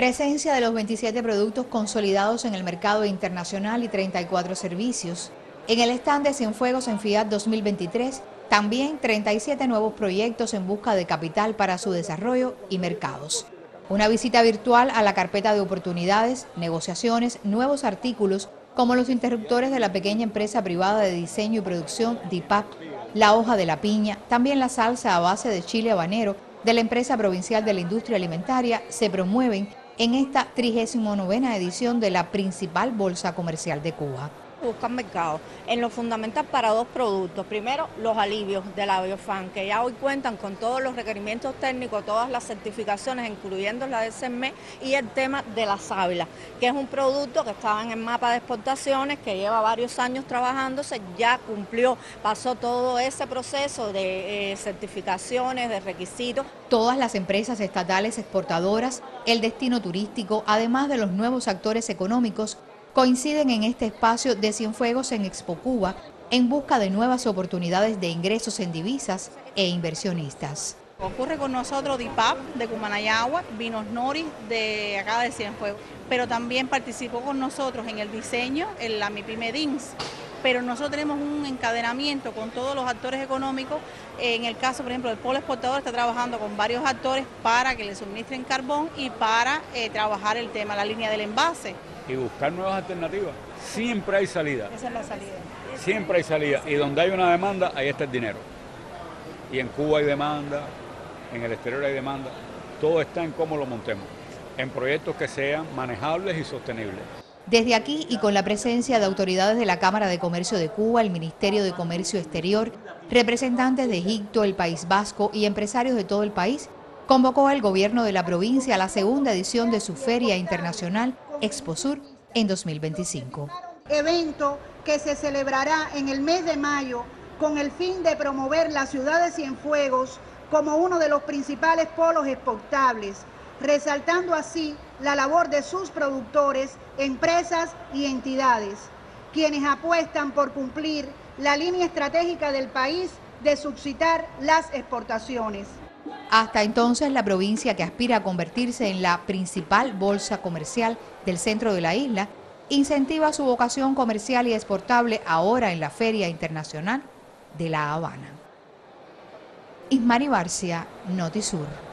presencia de los 27 productos consolidados en el mercado internacional y 34 servicios. En el stand de Cienfuegos en FIHAV 2023, también 37 nuevos proyectos en busca de capital para su desarrollo y mercados. Una visita virtual a la carpeta de oportunidades, negociaciones, nuevos artículos, como los interruptores de la pequeña empresa privada de diseño y producción DIPAC, la hoja de la piña, también la salsa a base de chile habanero de la empresa provincial de la industria alimentaria, se promueven en esta 39ª edición de la principal bolsa comercial de Cuba. Buscan mercado en lo fundamental para dos productos. Primero, los alivios de la Biofan, que ya hoy cuentan con todos los requerimientos técnicos, todas las certificaciones, incluyendo la de CERME, y el tema de la sábila, que es un producto que estaba en el mapa de exportaciones, que lleva varios años trabajándose, ya cumplió, pasó todo ese proceso de certificaciones, de requisitos. Todas las empresas estatales exportadoras, el destino turístico, además de los nuevos actores económicos, coinciden en este espacio de Cienfuegos en Expo Cuba en busca de nuevas oportunidades de ingresos en divisas e inversionistas. Ocurre con nosotros Dipap de Cumanayagua, Vinos Noris de acá de Cienfuegos, pero también participó con nosotros en el diseño en la MIPIME DINS. Pero nosotros tenemos un encadenamiento con todos los actores económicos. En el caso, por ejemplo, del Polo Exportador está trabajando con varios actores para que le suministren carbón y para trabajar el tema, la línea del envase. Y buscar nuevas alternativas. Siempre hay salida. Esa es la salida. Siempre hay salida. Y donde hay una demanda, ahí está el dinero. Y en Cuba hay demanda, en el exterior hay demanda. Todo está en cómo lo montemos, en proyectos que sean manejables y sostenibles. Desde aquí y con la presencia de autoridades de la Cámara de Comercio de Cuba, el Ministerio de Comercio Exterior, representantes de Egipto, el País Vasco y empresarios de todo el país, convocó el gobierno de la provincia a la segunda edición de su Feria Internacional Exposur en 2025. Evento que se celebrará en el mes de mayo con el fin de promover la ciudad de Cienfuegos como uno de los principales polos exportables, resaltando así la labor de sus productores, empresas y entidades, quienes apuestan por cumplir la línea estratégica del país de suscitar las exportaciones. Hasta entonces, la provincia, que aspira a convertirse en la principal bolsa comercial del centro de la isla, incentiva su vocación comercial y exportable ahora en la Feria Internacional de La Habana. Ismari Barcia, Notisur.